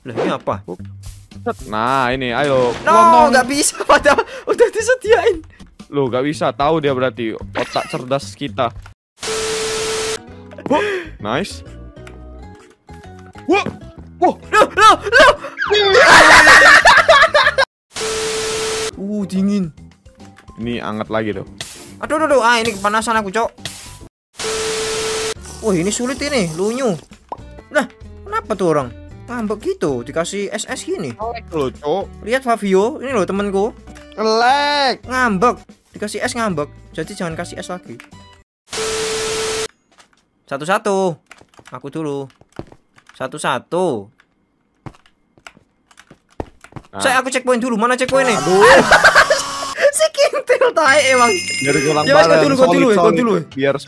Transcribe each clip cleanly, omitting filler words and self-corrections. Lah ini apa? Nah ini ayo. No, nggak bisa padahal udah disediain. Loh gak bisa, tahu dia berarti otak cerdas kita. Nice. Wah, wah, no. Dingin. Ini anget lagi tuh. Aduh, ah ini kepanasan aku, Cok. Wah, ini sulit ini, lunyu. Nah, kenapa tuh orang? Ngambek gitu, dikasih SS gini. Loh, Cok. Lihat Fabio, ini loh temanku. Elek, ngambek. Dikasih S ngambek. Jadi jangan kasih S lagi. Satu-satu. Aku dulu. Satu-satu. Nah. Saya aku checkpoint dulu. Mana checkpoint nih? Si kintil tae emang. Biar ulang bareng. Gua dulu. Biar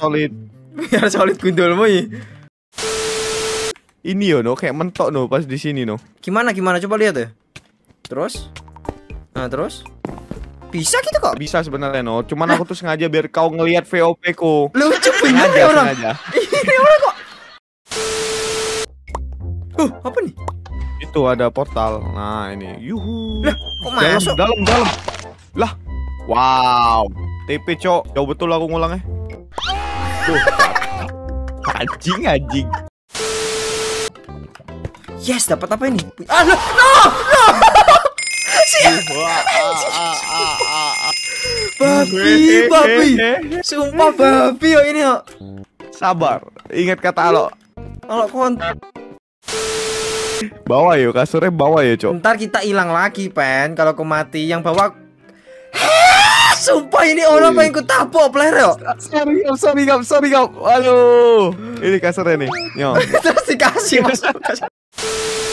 solid gundulmu. Ini yo no kayak mentok no pas di sini no. Gimana coba lihat ya. Terus? Bisa gitu kok? Bisa sebenarnya no, cuman aku tuh sengaja biar kau ngelihat VOP ku. Lucu banget ya orang. Ini orang kok. Apa nih? Itu ada portal. Nah, ini. Yuhu. Lah, kok masuk? Dalam. Lah. Wow. TP, Cok. Jauh betul aku ngulangnya. Tuh. Anjing. Yes, dapat apa ini? Ah, no. Babi. Sumpah babi yo ini yo. Sabar. Ingat kata Allah. Kalau kon bawa yo kasurnya bawa yo, Cok. Ntar kita hilang lagi, Pen. Kalau aku mati yang bawa. Sumpah ini orang pengen ku tapok player yo. Sorry, aduh. Ini kasurnya nih. Yo. Terus dikasih masuk.